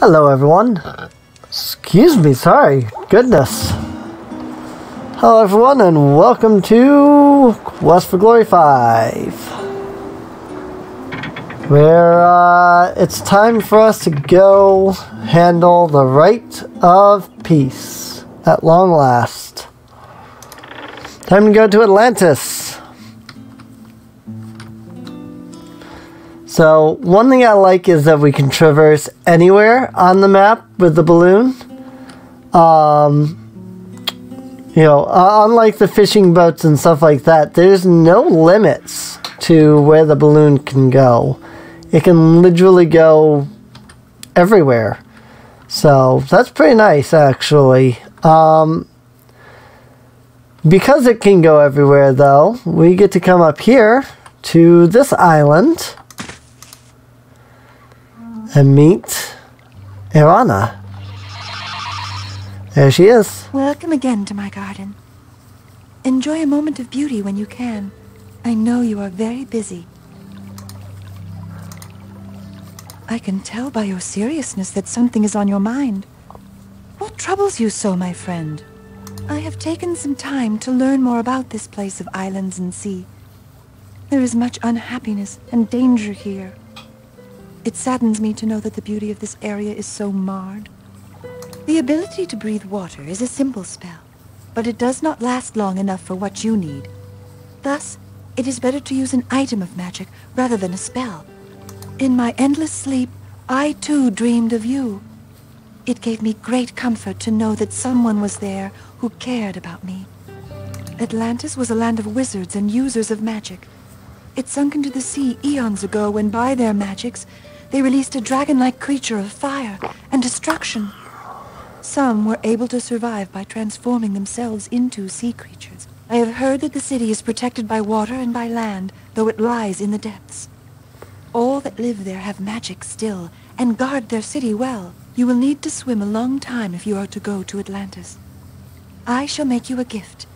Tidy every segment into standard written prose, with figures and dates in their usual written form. Hello everyone. Excuse me, sorry. Goodness. Hello everyone and welcome to Quest for Glory 5. Where it's time for us to go handle the Rite of Peace at long last. Time to go to Atlantis. So, one thing I like is that we can traverse anywhere on the map with the balloon. You know, unlike the fishing boats and stuff like that, there's no limits to where the balloon can go. It can literally go everywhere. So, that's pretty nice, actually. Because it can go everywhere, though, we get to come up here to this island and meet Irana. There she is. Welcome again to my garden. Enjoy a moment of beauty when you can. I know you are very busy. I can tell by your seriousness that something is on your mind. What troubles you so, my friend? I have taken some time to learn more about this place of islands and sea. There is much unhappiness and danger here. It saddens me to know that the beauty of this area is so marred. The ability to breathe water is a simple spell, but it does not last long enough for what you need. Thus, it is better to use an item of magic rather than a spell. In my endless sleep, I too dreamed of you. It gave me great comfort to know that someone was there who cared about me. Atlantis was a land of wizards and users of magic. It sunk into the sea eons ago when, by their magics, they released a dragon-like creature of fire and destruction. Some were able to survive by transforming themselves into sea creatures. I have heard that the city is protected by water and by land, though it lies in the depths. All that live there have magic still, and guard their city well. You will need to swim a long time if you are to go to Atlantis. I shall make you a gift.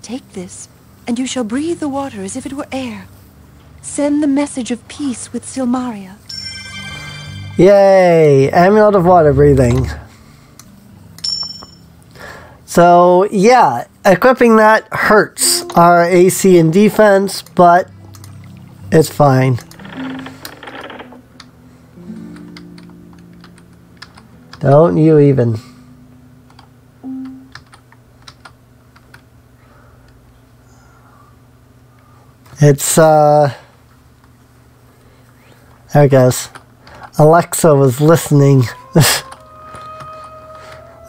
Take this, and you shall breathe the water as if it were air. Send the message of peace with Silmaria. Yay! Amulet of Water Breathing. So, yeah, equipping that hurts our AC and defense, but it's fine. Don't you even. It's, there it goes. Alexa was listening.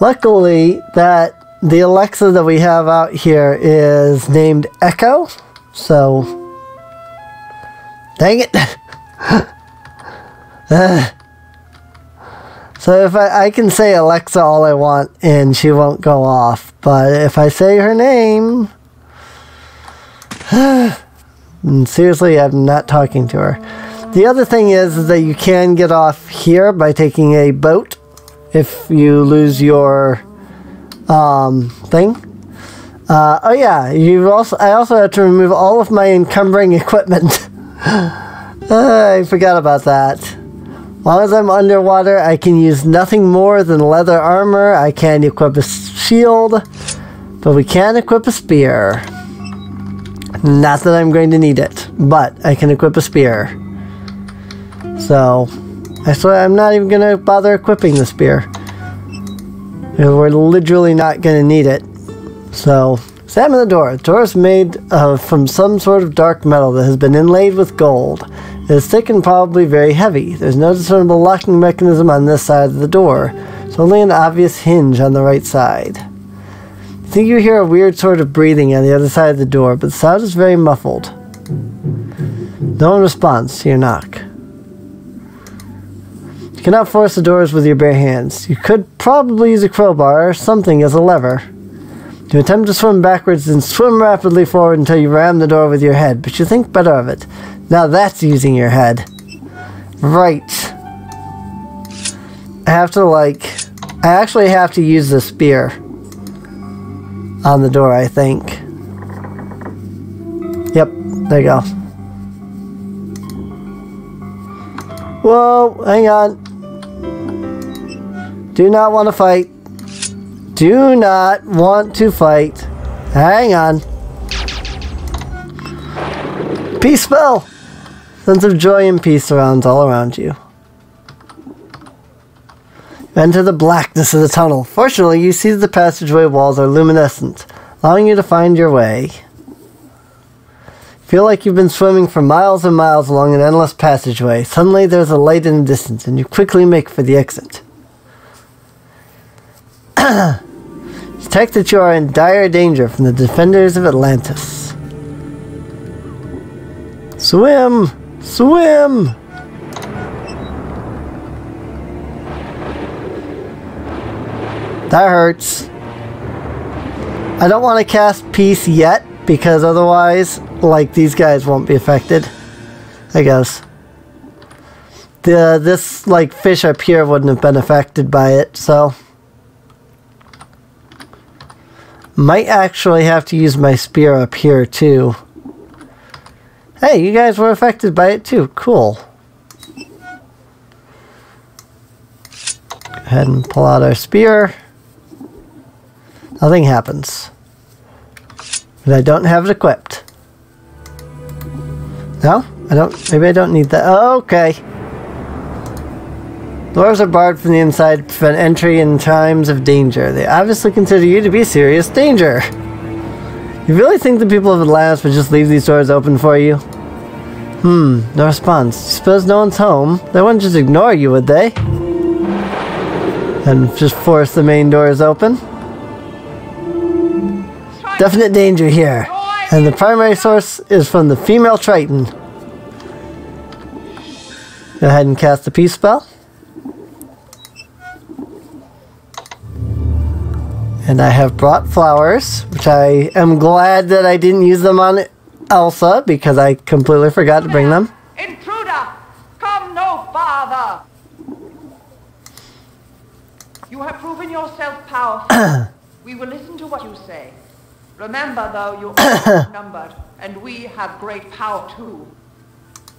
Luckily, the Alexa that we have out here is named Echo, so... Dang it! So if I can say Alexa all I want and she won't go off, but if I say her name... And seriously, I'm not talking to her. The other thing is that you can get off here by taking a boat if you lose your thing. Oh yeah, I also had to remove all of my encumbering equipment. I forgot about that. As long as I'm underwater, I can use nothing more than leather armor. I can't equip a shield, but we can equip a spear. Not that I'm going to need it, but I can equip a spear. So, I swear I'm not even going to bother equipping the spear. We're literally not going to need it. So, examine the door. The door is made from some sort of dark metal that has been inlaid with gold. It is thick and probably very heavy. There's no discernible locking mechanism on this side of the door. There's only an obvious hinge on the right side. I think you hear a weird sort of breathing on the other side of the door, but the sound is very muffled. No one responds to your knock. You cannot force the doors with your bare hands. You could probably use a crowbar or something as a lever. You attempt to swim backwards and swim rapidly forward until you ram the door with your head, but you think better of it. Now that's using your head. Right. I actually have to use the spear on the door, I think. Yep, there you go. Whoa, hang on. Do not want to fight. Do not want to fight. Hang on. Peace spell. Sense of joy and peace surrounds all around you. Enter the blackness of the tunnel. Fortunately, you see that the passageway walls are luminescent, allowing you to find your way. Feel like you've been swimming for miles and miles along an endless passageway. Suddenly, there's a light in the distance, and you quickly make for the exit. Detect that you are in dire danger from the defenders of Atlantis. Swim! Swim! That hurts. I don't want to cast peace yet, because otherwise, like, these guys won't be affected, I guess. This, like, fish up here wouldn't have been affected by it, so. Might actually have to use my spear up here, too. Hey, you guys were affected by it, too. Cool. Go ahead and pull out our spear. Nothing happens. But I don't have it equipped. No? I don't. Maybe I don't need that. Oh, okay. Doors are barred from the inside to prevent entry in times of danger. They obviously consider you to be serious danger. You really think the people of Atlantis would just leave these doors open for you? No response. Suppose no one's home. They wouldn't just ignore you, would they? And just force the main doors open? Definite danger here, and the primary source is from the female Triton. Go ahead and cast the peace spell. And I have brought flowers, which I am glad that I didn't use them on Elsa, because I completely forgot to bring them. Intruder, come no farther. You have proven yourself powerful. We will listen to what you say. Remember, though, you are outnumbered, and we have great power, too.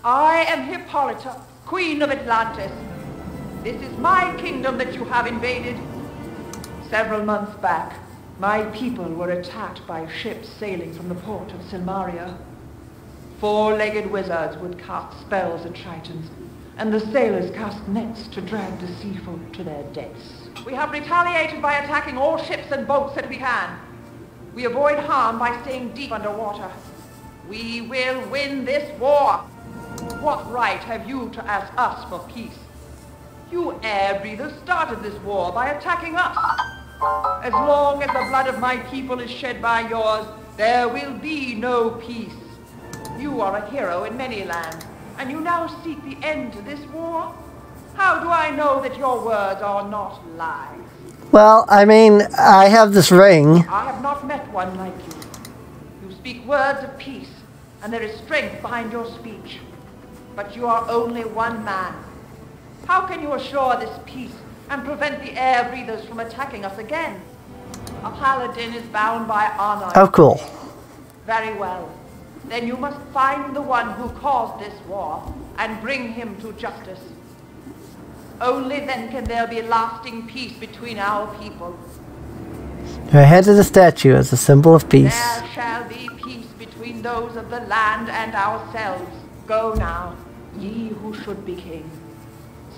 I am Hippolyta, Queen of Atlantis. This is my kingdom that you have invaded. Several months back, my people were attacked by ships sailing from the port of Silmaria. Four-legged wizards would cast spells at Tritons, and the sailors cast nets to drag the seafolk to their deaths. We have retaliated by attacking all ships and boats that we can. We avoid harm by staying deep underwater. We will win this war. What right have you to ask us for peace? You air breathers started this war by attacking us. As long as the blood of my people is shed by yours, there will be no peace. You are a hero in many lands, and you now seek the end to this war? How do I know that your words are not lies? Well, I mean, I have this ring. I have not met one like you. You speak words of peace, and there is strength behind your speech. But you are only one man. How can you assure this peace and prevent the air breathers from attacking us again? A paladin is bound by honor. Oh, cool. Very well. Then you must find the one who caused this war and bring him to justice. Only then can there be lasting peace between our people. Her head of the statue is a symbol of peace. There shall be peace between those of the land and ourselves. Go now, ye who should be king.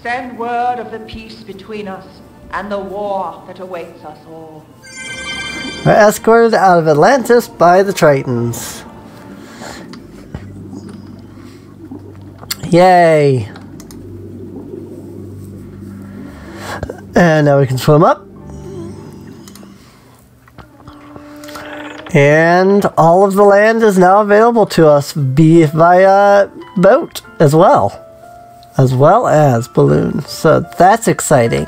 Send word of the peace between us and the war that awaits us all. We're escorted out of Atlantis by the Tritons. Yay! And now we can swim up. And all of the land is now available to us via boat as well. As well as balloon. So that's exciting.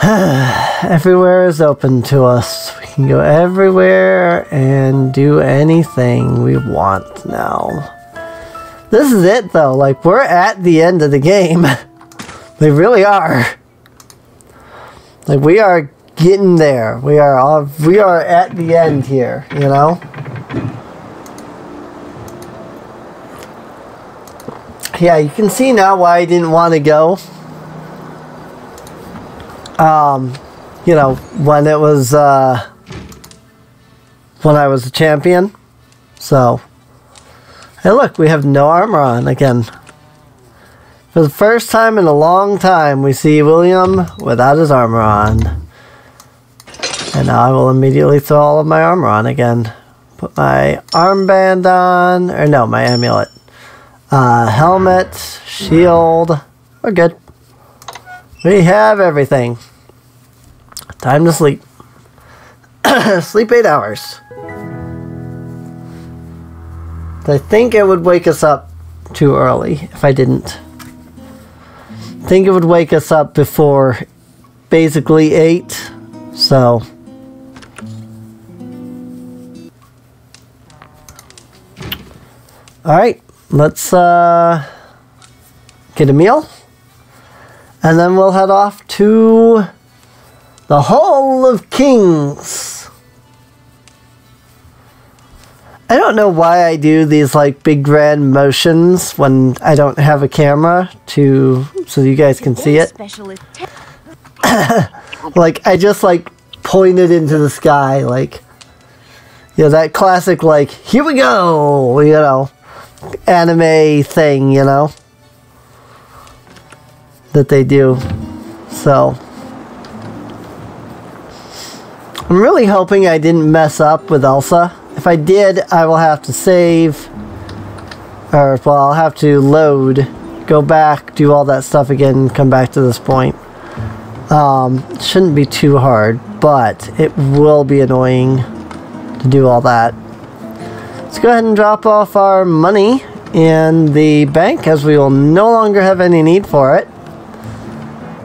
Everywhere is open to us. We can go everywhere and do anything we want now. This is it though. Like, we're at the end of the game. They really are. Like, we are getting there. We are at the end here, you know? Yeah, you can see now why I didn't want to go. you know, when it was, when I was a champion. So, hey look, we have no armor on again. For the first time in a long time, we see William without his armor on. And now I will immediately throw all of my armor on again. Put my armband on, or no, my amulet. Helmet, shield, we're good. We have everything. Time to sleep. Sleep 8 hours. I think it would wake us up too early if I didn't. I think it would wake us up before basically 8, so... Alright, let's get a meal, and then we'll head off to the Hall of Kings. I don't know why I do these like big grand motions when I don't have a camera to so you guys can see it. Like I just like pointed into the sky, like, you know, that classic like here we go, you know, anime thing, you know, that they do. So I'm really hoping I didn't mess up with Elsa. If I did, I will have to save, or well, I'll have to load, go back, do all that stuff again, come back to this point. It shouldn't be too hard, but it will be annoying to do all that. Let's go ahead and drop off our money in the bank, as we will no longer have any need for it.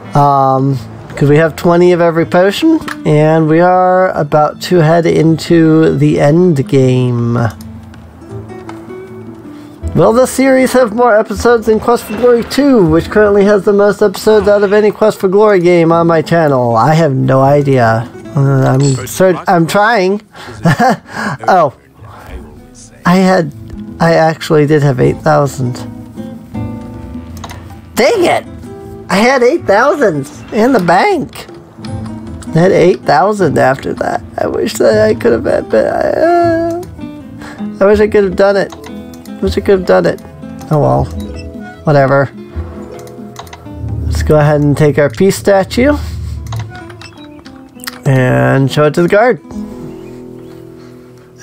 Because we have 20 of every potion, and we are about to head into the end game. Will this series have more episodes than Quest for Glory 2, which currently has the most episodes out of any Quest for Glory game on my channel? I have no idea. I'm trying. Oh, I actually did have 8,000. Dang it! I had 8,000 in the bank. I had 8,000 after that. I wish that I could have had, but I wish I could have done it. I wish I could have done it. Oh well, whatever. Let's go ahead and take our peace statue and show it to the guard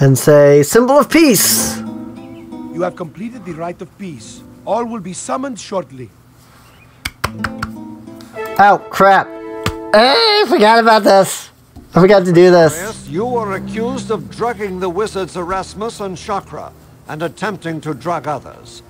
and say, "Symbol of peace. You have completed the Rite of Peace. All will be summoned shortly." Oh, crap. I forgot about this. I forgot to do this. Yes, you were accused of drugging the wizards Erasmus and Chakra, and attempting to drug others.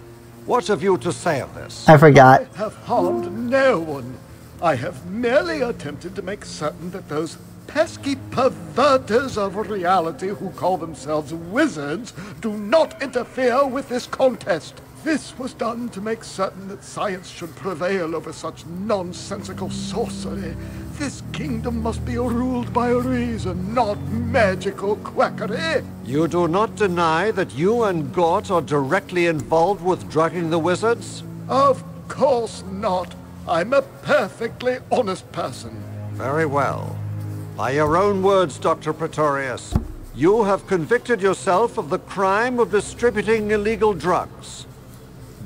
What have you to say of this? I forgot. I have harmed no one. I have merely attempted to make certain that those pesky perverters of reality who call themselves wizards do not interfere with this contest. This was done to make certain that science should prevail over such nonsensical sorcery. This kingdom must be ruled by reason, not magical quackery. You do not deny that you and Gort are directly involved with drugging the wizards? Of course not. I'm a perfectly honest person. Very well. By your own words, Dr. Pretorius, you have convicted yourself of the crime of distributing illegal drugs.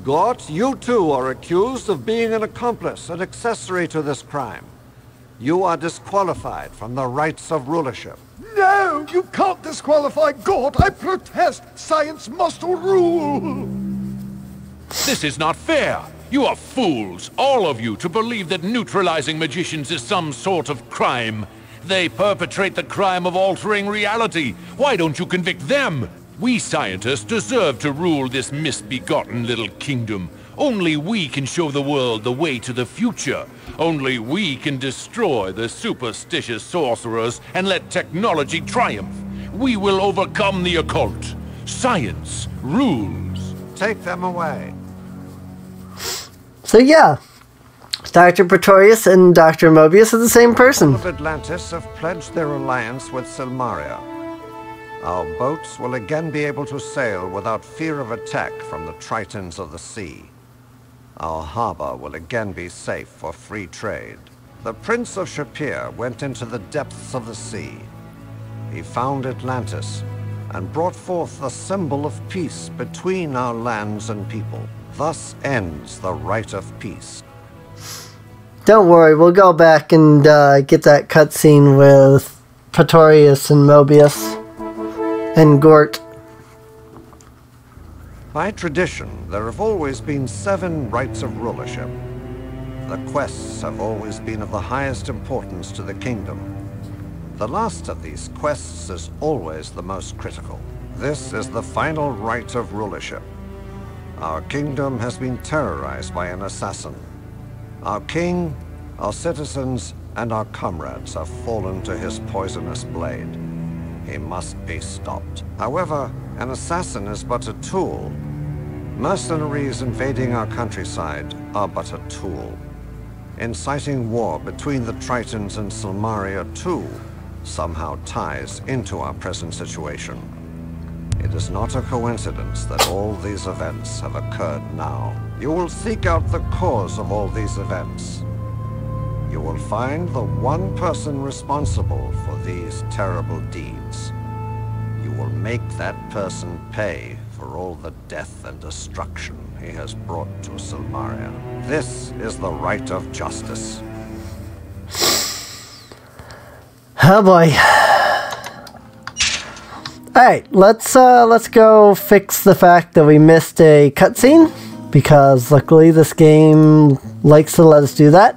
Gort, you too are accused of being an accomplice, an accessory to this crime. You are disqualified from the rights of rulership. No, you can't disqualify Gort. I protest. Science must rule. This is not fair. You are fools, all of you, to believe that neutralizing magicians is some sort of crime. They perpetrate the crime of altering reality. Why don't you convict them? We scientists deserve to rule this misbegotten little kingdom. Only we can show the world the way to the future. Only we can destroy the superstitious sorcerers and let technology triumph. We will overcome the occult. Science rules. Take them away. So yeah, Dr. Pretorius and Dr. Mobius are the same person. The people of Atlantis have pledged their alliance with Silmaria. Our boats will again be able to sail without fear of attack from the Tritons of the sea. Our harbor will again be safe for free trade. the Prince of Shapir went into the depths of the sea. He found Atlantis and brought forth the symbol of peace between our lands and people. Thus ends the Rite of Peace. Don't worry, we'll go back and get that cutscene with Pretorius and Mobius and Gort. By tradition, there have always been 7 rites of rulership. The quests have always been of the highest importance to the kingdom. The last of these quests is always the most critical. This is the final rite of rulership. Our kingdom has been terrorized by an assassin. Our king, our citizens, and our comrades have fallen to his poisonous blade. He must be stopped. However, an assassin is but a tool. Mercenaries invading our countryside are but a tool. Inciting war between the Tritons and Silmaria too somehow ties into our present situation. It is not a coincidence that all these events have occurred now. You will seek out the cause of all these events. You will find the one person responsible for these terrible deeds. You will make that person pay for all the death and destruction he has brought to Silmaria. This is the Rite of Justice. Oh boy. Alright, let's go fix the fact that we missed a cutscene, because luckily this game likes to let us do that.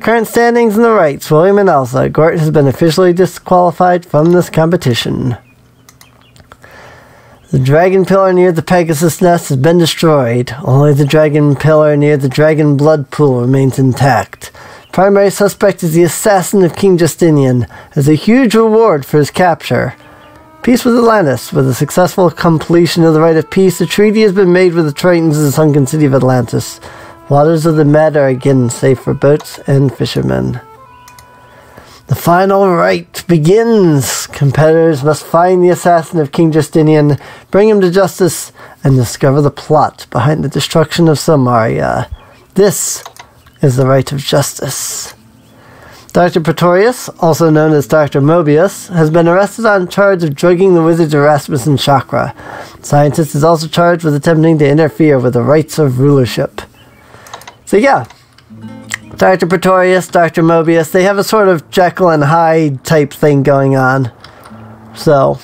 Current standings in the rights. William and Elsa. Gort has been officially disqualified from this competition. The dragon pillar near the Pegasus Nest has been destroyed. Only the dragon pillar near the dragon blood pool remains intact. Primary suspect is the assassin of King Justinian, as a huge reward for his capture. Peace with Atlantis. With the successful completion of the Rite of Peace, a treaty has been made with the Tritons in the sunken city of Atlantis. Waters of the Med are again safe for boats and fishermen. The final rite begins! Competitors must find the assassin of King Justinian, bring him to justice, and discover the plot behind the destruction of Silmaria. This is the Rite of Justice. Dr. Pretorius, also known as Dr. Mobius, has been arrested on charge of drugging the wizards Erasmus and Chakra. The scientist is also charged with attempting to interfere with the rights of rulership. So yeah. Dr. Pretorius, Dr. Mobius, they have a sort of Jekyll and Hyde type thing going on. So,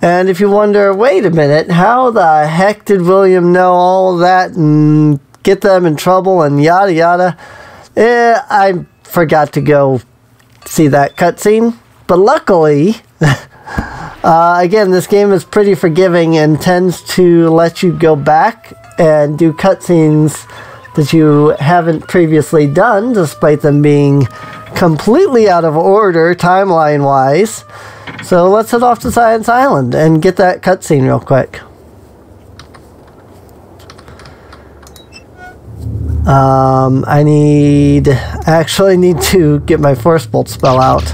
and if you wonder, wait a minute, how the heck did William know all that and get them in trouble and yada yada? I forgot to go see that cutscene. But luckily, again, this game is pretty forgiving and tends to let you go back and do cutscenes that you haven't previously done, despite them being completely out of order timeline-wise. So let's head off to Science Island and get that cutscene real quick. I actually need to get my Force Bolt spell out.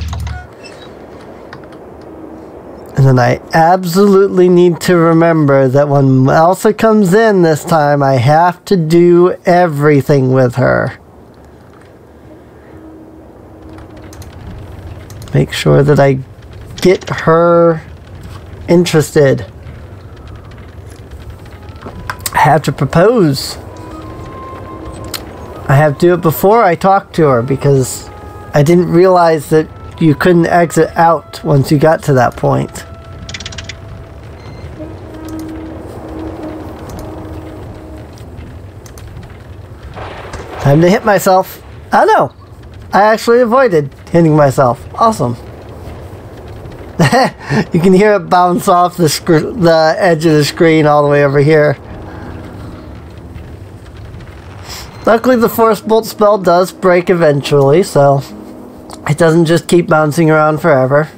And then I absolutely need to remember that when Elsa comes in this time, I have to do everything with her. Make sure that I get her interested. I have to propose. I have to do it before I talk to her, because I didn't realize that you couldn't exit out once you got to that point. Time to hit myself. Oh no! I actually avoided hitting myself. Awesome. You can hear it bounce off the edge of the screen all the way over here. Luckily the Force Bolt spell does break eventually, so it doesn't just keep bouncing around forever.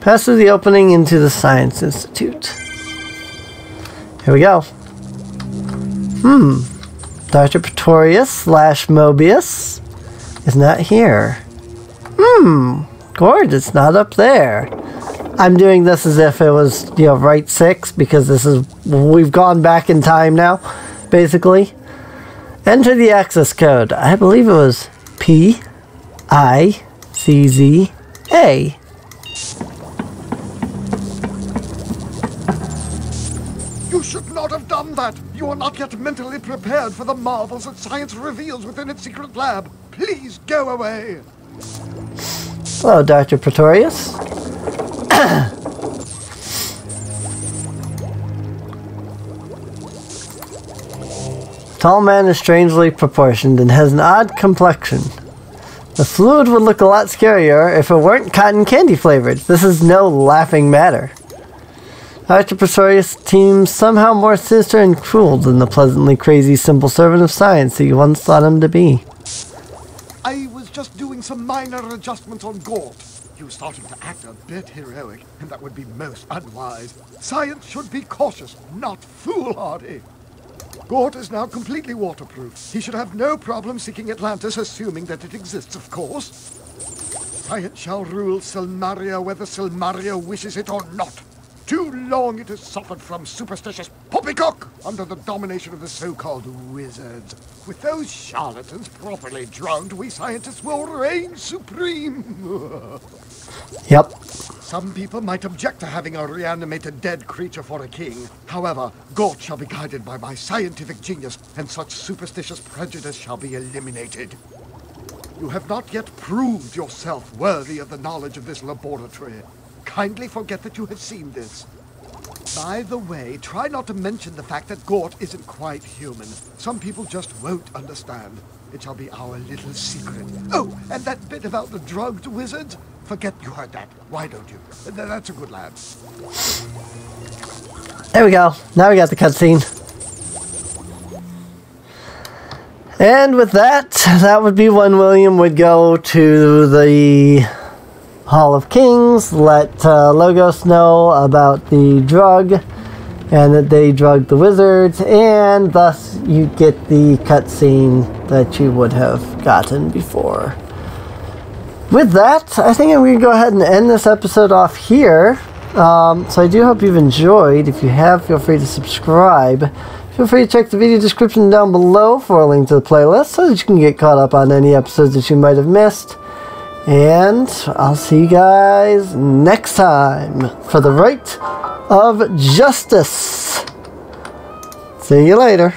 Pass through the opening into the Science Institute. Here we go. Dr. Pretorius / Mobius is not here. Gort, it's not up there. I'm doing this as if it was, you know, Rite 6, because this is, we've gone back in time now, basically. Enter the access code. I believe it was PICZA. You should not have done that. You are not yet mentally prepared for the marvels that science reveals within its secret lab. Please go away. Hello, Dr. Pretorius. Tall man is strangely proportioned and has an odd complexion. The fluid would look a lot scarier if it weren't cotton candy flavored. This is no laughing matter. Dr. Pretorius seems somehow more sinister and cruel than the pleasantly crazy simple servant of science that you once thought him to be. I was just doing some minor adjustments on Gort. You started to act a bit heroic, and that would be most unwise. Science should be cautious, not foolhardy. Gort is now completely waterproof. He should have no problem seeking Atlantis, assuming that it exists, of course. Science shall rule Silmaria whether Silmaria wishes it or not. Too long it has suffered from superstitious poppycock under the domination of the so-called wizards. With those charlatans properly drowned, we scientists will reign supreme. Yep. Some people might object to having a reanimated dead creature for a king. However, Gort shall be guided by my scientific genius, and such superstitious prejudice shall be eliminated. You have not yet proved yourself worthy of the knowledge of this laboratory. Kindly forget that you have seen this. By the way, try not to mention the fact that Gort isn't quite human. Some people just won't understand. It shall be our little secret. Oh, and that bit about the drugged wizards? Forget you heard that. Why don't you? That's a good lad. There we go. Now we got the cutscene. And with that, that would be when William would go to the Hall of Kings, let Logos know about the drug, and that they drugged the wizards, and thus you get the cutscene that you would have gotten before. With that, I think I'm going to go ahead and end this episode off here. So I do hope you've enjoyed. If you have, feel free to subscribe. Feel free to check the video description down below for a link to the playlist so that you can get caught up on any episodes that you might have missed. And I'll see you guys next time for the Rite of Justice. See you later.